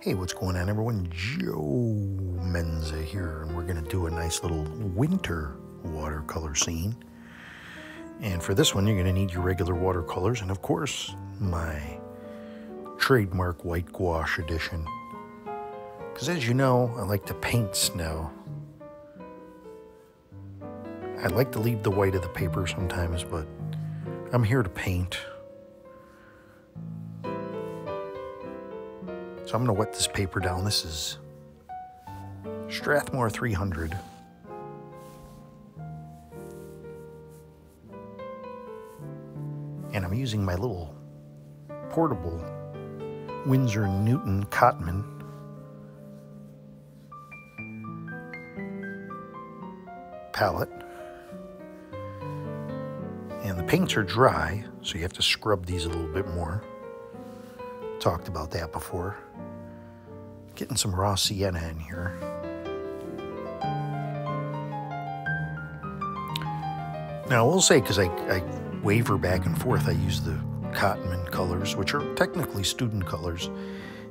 Hey, what's going on, everyone? Joe Menza here, and we're going to do a nice little winter watercolor scene. And for this one, you're going to need your regular watercolors, and of course, my trademark white gouache edition. Because as you know, I like to paint snow. I like to leave the white of the paper sometimes, but I'm here to paint. So I'm going to wet this paper down. This is Strathmore 300. And I'm using my little portable Winsor & Newton Cotman. Palette. And the paints are dry, so you have to scrub these a little bit more. Talked about that before. Getting some raw sienna in here. Now, I will say, because I waver back and forth, I use the Cotman colors, which are technically student colors,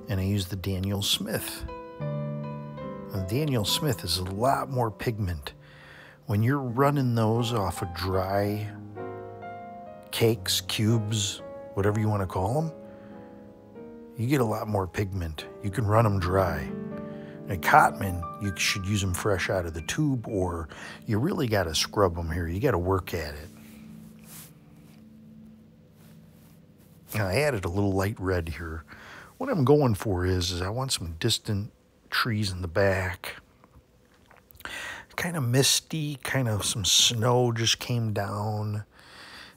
and I use the Daniel Smith. Now, Daniel Smith is a lot more pigment. When you're running those off of dry cakes, cubes, whatever you want to call them, you get a lot more pigment. You can run them dry. A Cotman, you should use them fresh out of the tube, or you really got to scrub them here. You got to work at it. Now, I added a little light red here. What I'm going for is I want some distant trees in the back. Kind of misty, kind of some snow just came down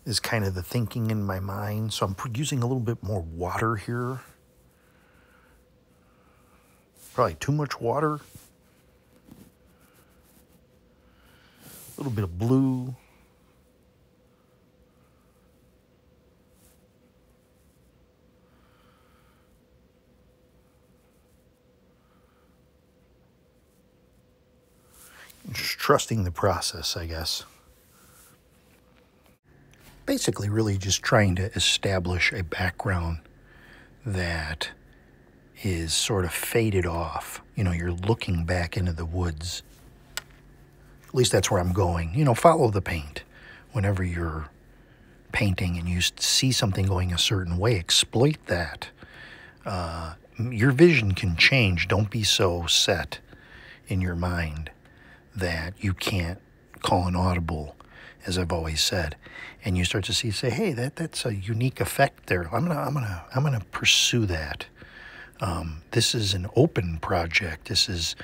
is kind of the thinking in my mind. So I'm using a little bit more water here. Probably too much water. A little bit of blue. Just trusting the process, I guess. Basically, really just trying to establish a background that is sort of faded off. You know, you're looking back into the woods. At least that's where I'm going. You know, follow the paint. Whenever you're painting and you see something going a certain way, exploit that. Your vision can change. Don't be so set in your mind that you can't call an audible, as I've always said. And you start to see, say, hey, that's a unique effect there. I'm gonna pursue that. This is an open project. This is,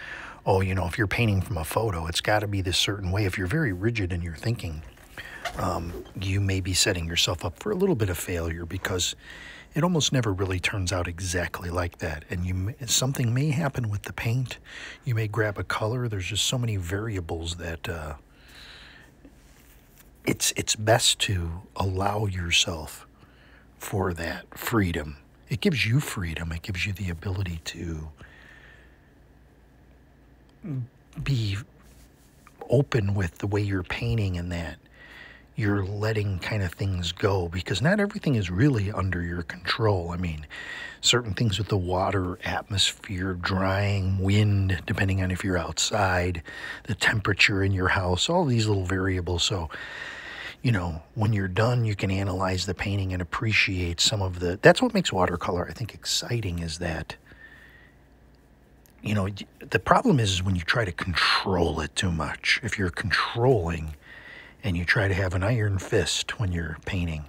oh, you know, if you're painting from a photo, it's got to be this certain way. If you're very rigid in your thinking, you may be setting yourself up for a little bit of failure, because it almost never really turns out exactly like that. And something may happen with the paint. You may grab a color. There's just so many variables that it's best to allow yourself for that freedom. It gives you freedom. It gives you the ability to be open with the way you're painting, and that you're letting kind of things go, because not everything is really under your control. I mean, certain things with the water, atmosphere, drying, wind, depending on if you're outside, the temperature in your house, all these little variables. So, you know, when you're done, you can analyze the painting and appreciate some of the... That's what makes watercolor, I think, exciting, is that, you know, the problem is when you try to control it too much. If you're controlling and you try to have an iron fist when you're painting,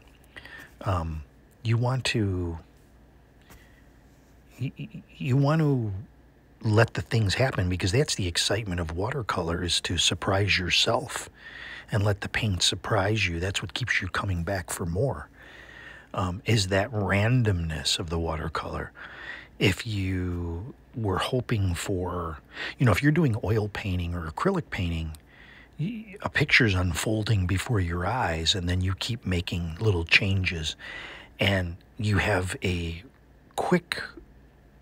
you want to... You want to let the things happen, because that's the excitement of watercolor, is to surprise yourself and let the paint surprise you. That's what keeps you coming back for more, is that randomness of the watercolor. If you were hoping for, you know, if you're doing oil painting or acrylic painting, a picture's unfolding before your eyes, and then you keep making little changes, and you have a quick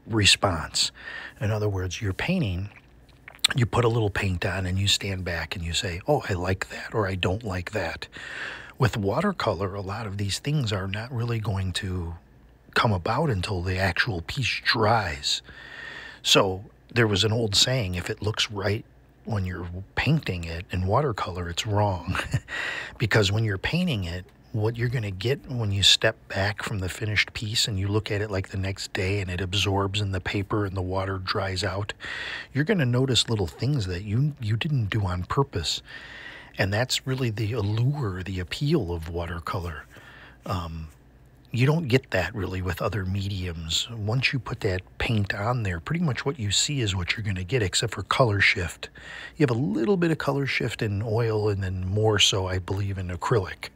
response. In other words, you're painting, you put a little paint on and you stand back and you say, oh, I like that, or I don't like that. With watercolor, a lot of these things are not really going to come about until the actual piece dries. So there was an old saying, if it looks right when you're painting it in watercolor, it's wrong. Because when you're painting it, what you're going to get when you step back from the finished piece and you look at it like the next day and it absorbs in the paper and the water dries out, you're going to notice little things that you didn't do on purpose. And that's really the allure, the appeal of watercolor. You don't get that really with other mediums. Once you put that paint on there, pretty much what you see is what you're going to get, except for color shift. You have a little bit of color shift in oil and then more so, I believe, in acrylic.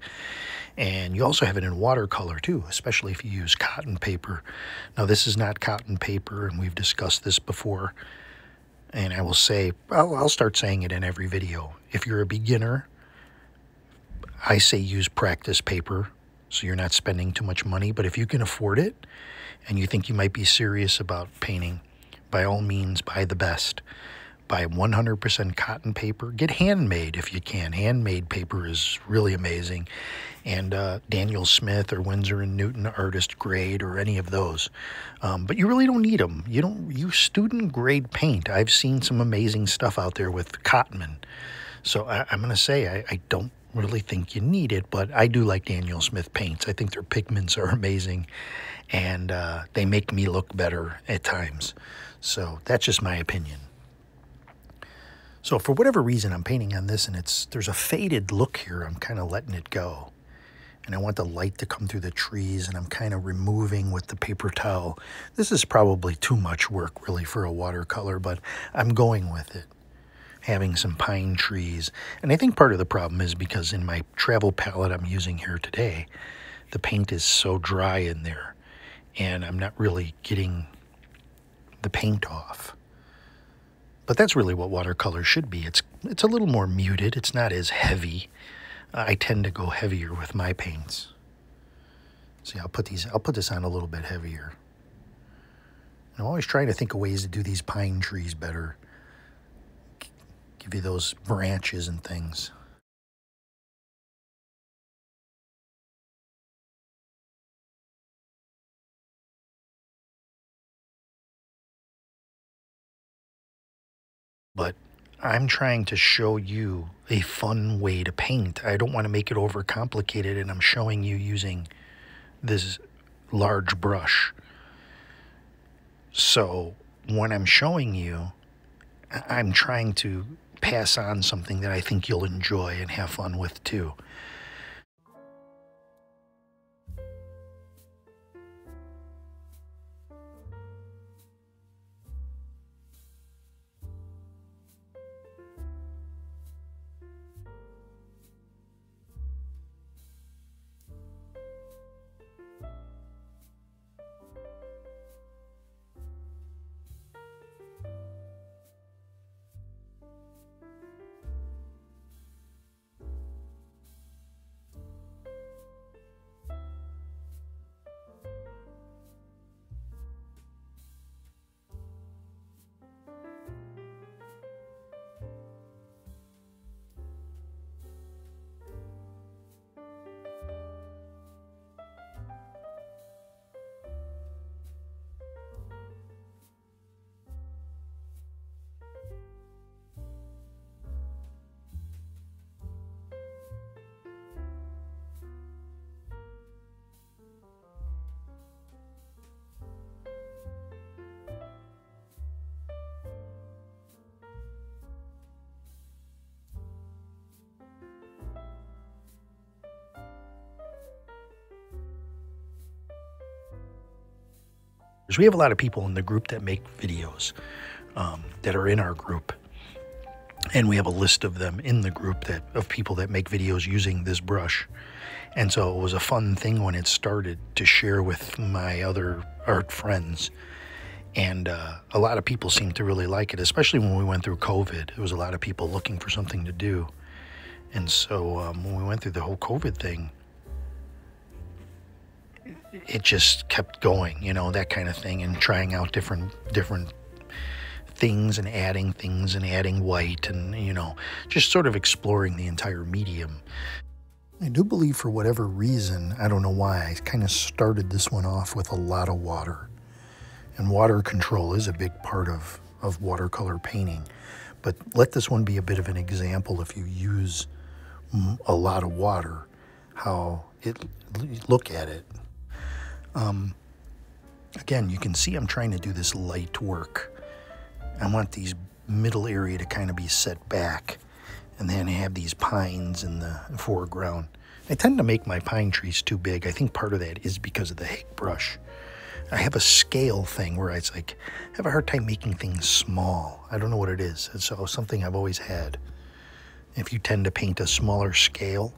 And you also have it in watercolor too, especially if you use cotton paper. Now, this is not cotton paper, and we've discussed this before. And I will say, I'll start saying it in every video. If you're a beginner, I say use practice paper, so you're not spending too much money. But if you can afford it and you think you might be serious about painting, by all means, buy the best. Buy 100% cotton paper. Get handmade if you can. Handmade paper is really amazing. And Daniel Smith or Winsor & Newton Artist Grade or any of those. But you really don't need them. You don't use student grade paint. I've seen some amazing stuff out there with Cotman. So I'm going to say I don't really think you need it, but I do like Daniel Smith paints. I think their pigments are amazing, and they make me look better at times. So that's just my opinion. So for whatever reason, I'm painting on this, and there's a faded look here. I'm kind of letting it go, and I want the light to come through the trees, and I'm kind of removing with the paper towel. This is probably too much work, really, for a watercolor, but I'm going with it, having some pine trees. And I think part of the problem is because in my travel palette I'm using here today, the paint is so dry in there, and I'm not really getting the paint off. But that's really what watercolor should be. It's a little more muted. It's not as heavy. I tend to go heavier with my paints. See, I'll put this on a little bit heavier. And I'm always trying to think of ways to do these pine trees better. Give you those branches and things. But I'm trying to show you a fun way to paint. I don't want to make it overcomplicated, and I'm showing you using this large brush. So when I'm showing you, I'm trying to pass on something that I think you'll enjoy and have fun with too. We have a lot of people in the group that make videos that are in our group, and we have a list of them in the group of people that make videos using this brush. And so it was a fun thing when it started to share with my other art friends, and a lot of people seemed to really like it, especially when we went through COVID. It was a lot of people looking for something to do, and so when we went through the whole COVID thing, it just kept going, you know, that kind of thing, and trying out different things and adding things and adding white and, you know, just sort of exploring the entire medium. I do believe, for whatever reason, I don't know why, I kind of started this one off with a lot of water. And water control is a big part of watercolor painting. But let this one be a bit of an example. If you use a lot of water, how it look at it. Again, you can see I'm trying to do this light work. I want these middle area to kind of be set back, and then I have these pines in the foreground. I tend to make my pine trees too big. I think part of that is because of the Hake brush. I have a scale thing where it's like, I have a hard time making things small. I don't know what it is. It's something I've always had. If you tend to paint a smaller scale,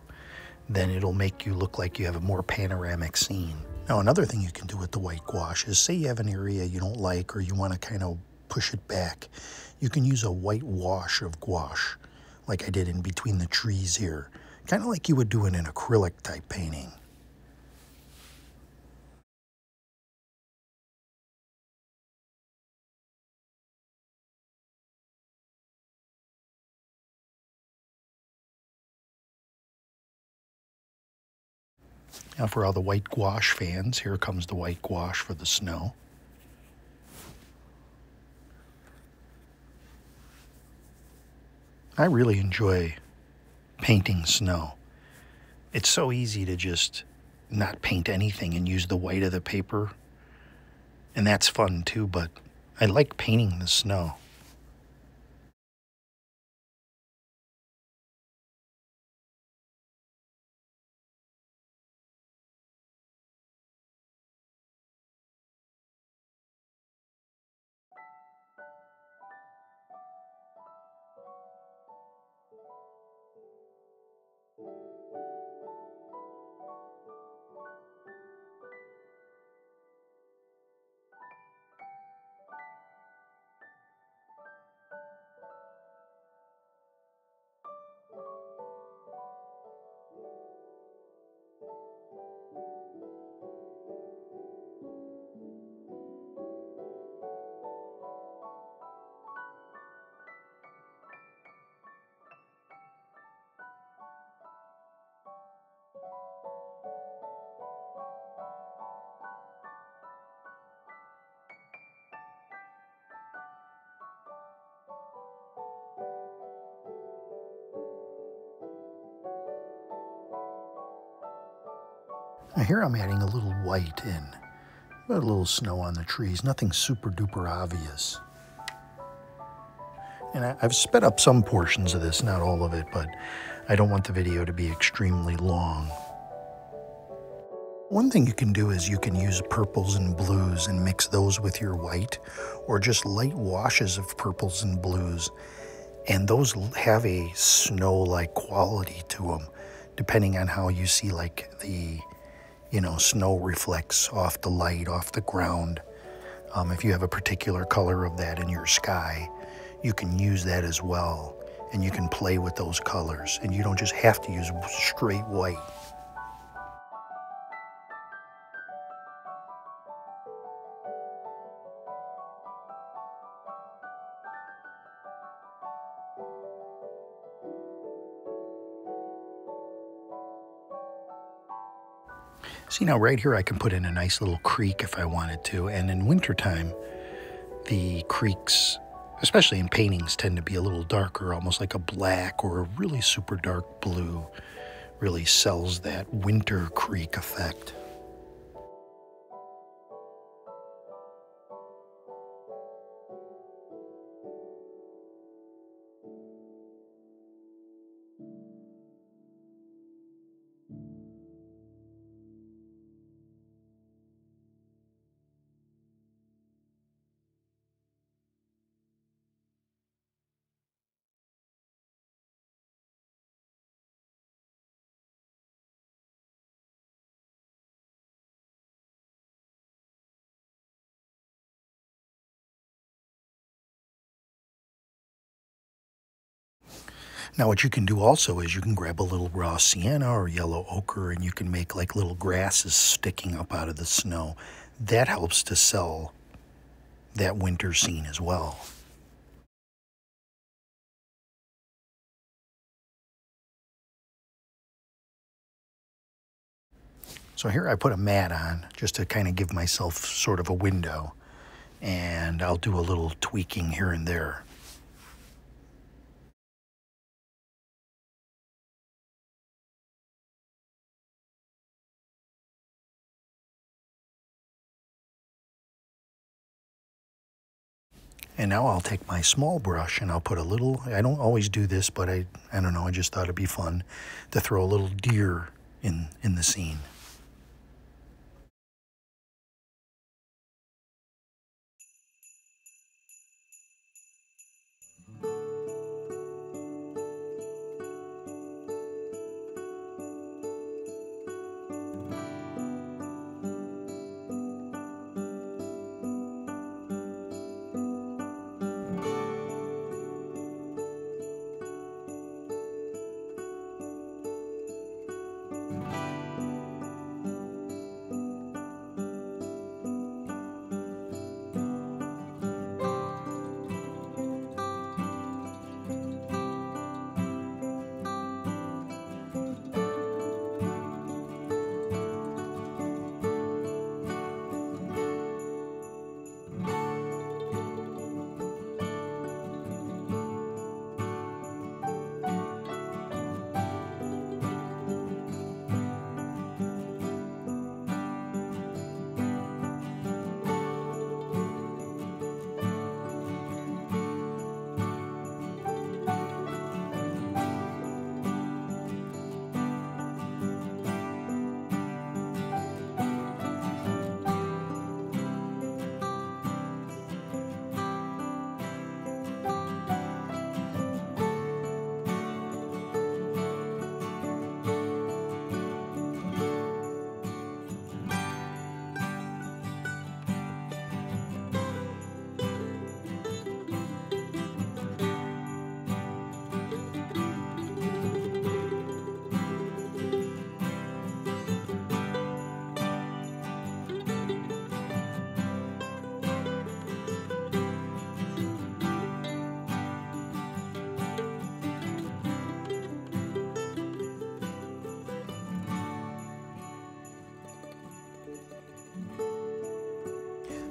then it'll make you look like you have a more panoramic scene. Now, another thing you can do with the white gouache is, say you have an area you don't like or you want to kind of push it back, you can use a white wash of gouache, like I did in between the trees here, kind of like you would do in an acrylic type painting. Now for all the white gouache fans, here comes the white gouache for the snow. I really enjoy painting snow. It's so easy to just not paint anything and use the white of the paper. And that's fun too, but I like painting the snow. Now here I'm adding a little white in, a little snow on the trees, nothing super duper obvious. And I've sped up some portions of this, not all of it, but I don't want the video to be extremely long. One thing you can do is you can use purples and blues and mix those with your white, or just light washes of purples and blues. And those have a snow-like quality to them, depending on how you see, like, the snow reflects off the light, off the ground. If you have a particular color of that in your sky, you can use that as well. And you can play with those colors. And you don't just have to use straight white. See, now right here I can put in a nice little creek if I wanted to, and in wintertime, the creeks, especially in paintings, tend to be a little darker, almost like a black or a really super dark blue. Really sells that winter creek effect. Now what you can do also is you can grab a little raw sienna or yellow ochre and you can make like little grasses sticking up out of the snow. That helps to sell that winter scene as well. So here I put a mat on just to kind of give myself sort of a window. and I'll do a little tweaking here and there. And now I'll take my small brush and I'll put a little, I don't always do this, but I don't know, I just thought it'd be fun to throw a little deer in the scene.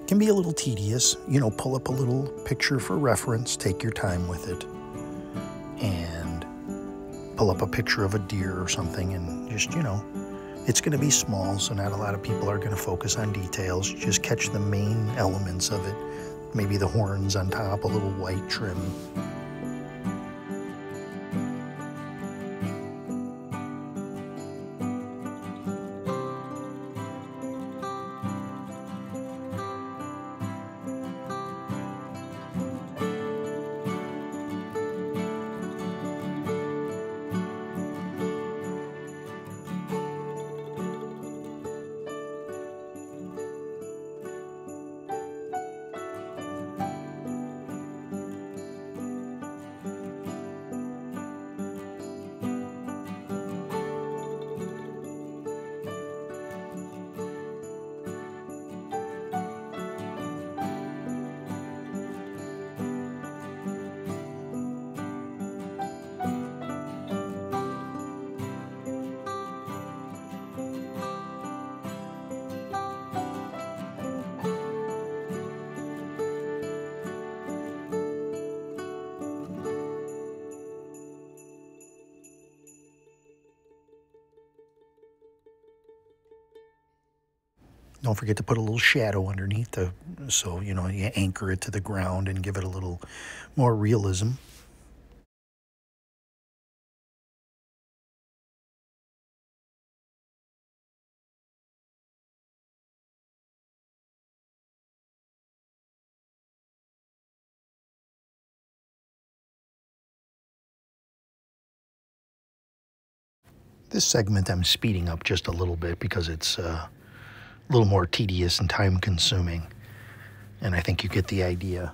Can be a little tedious, you know, pull up a little picture for reference, take your time with it, and pull up a picture of a deer or something, and just, you know, it's going to be small, so not a lot of people are going to focus on details. You just catch the main elements of it, maybe the horns on top, a little white trim. Don't forget to put a little shadow underneath, so, you know, you anchor it to the ground and give it a little more realism. This segment I'm speeding up just a little bit because it's a little more tedious and time-consuming, and I think you get the idea.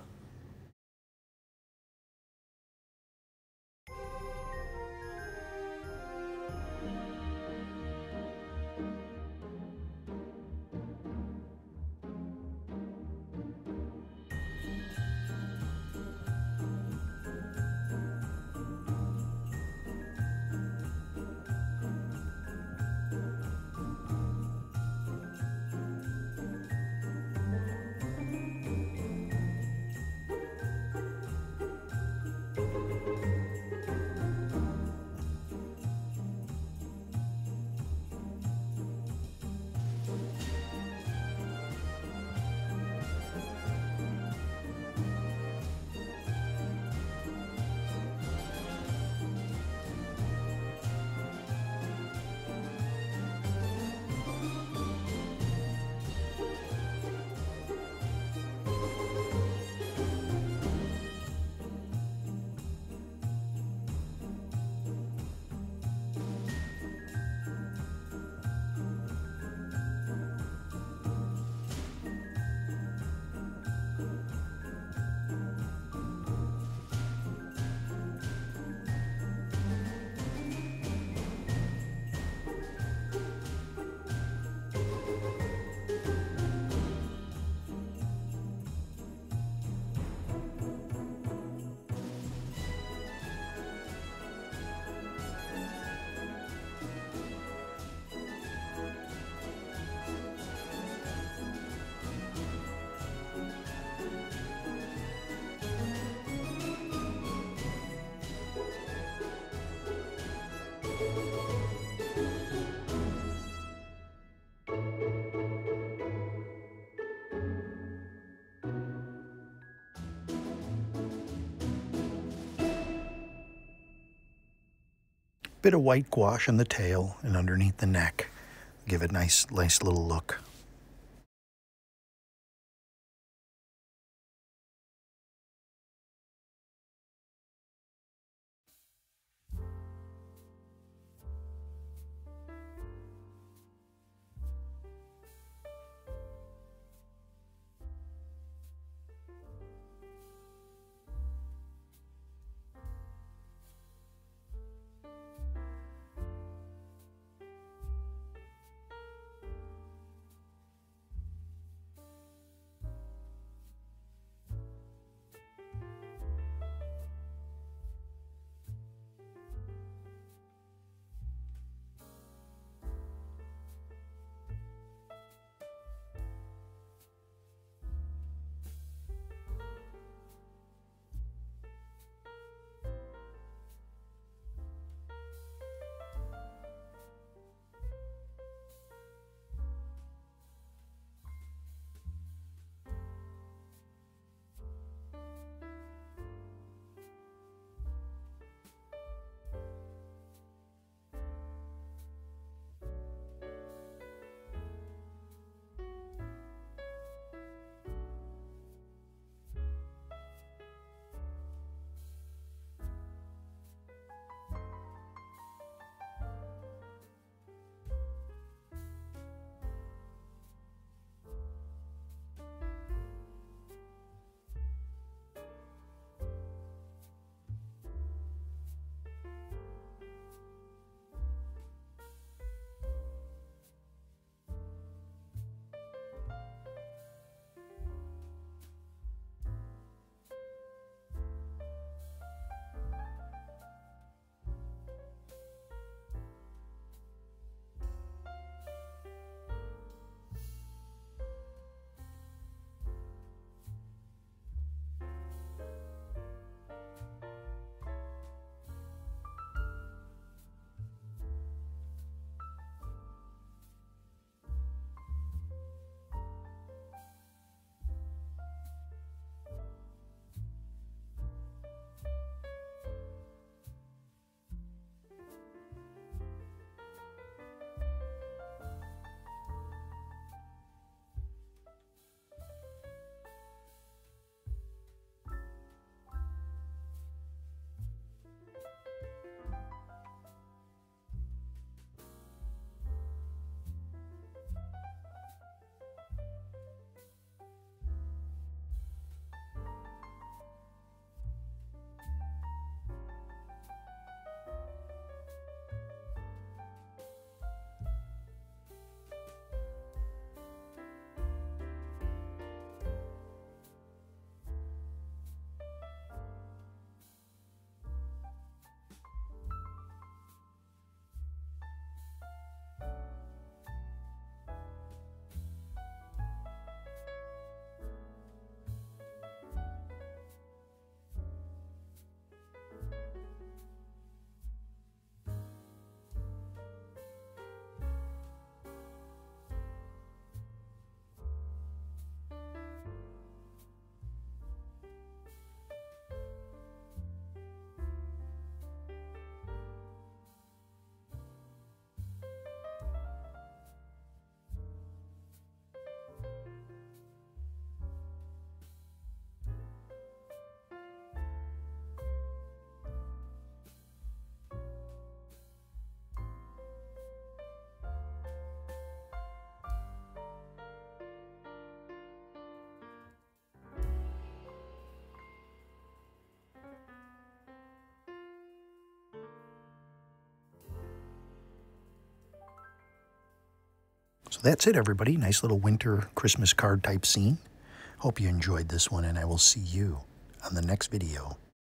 bit of white gouache on the tail and underneath the neck. Give it a nice little look. So that's it, everybody. Nice little winter Christmas card type scene. Hope you enjoyed this one, and I will see you on the next video.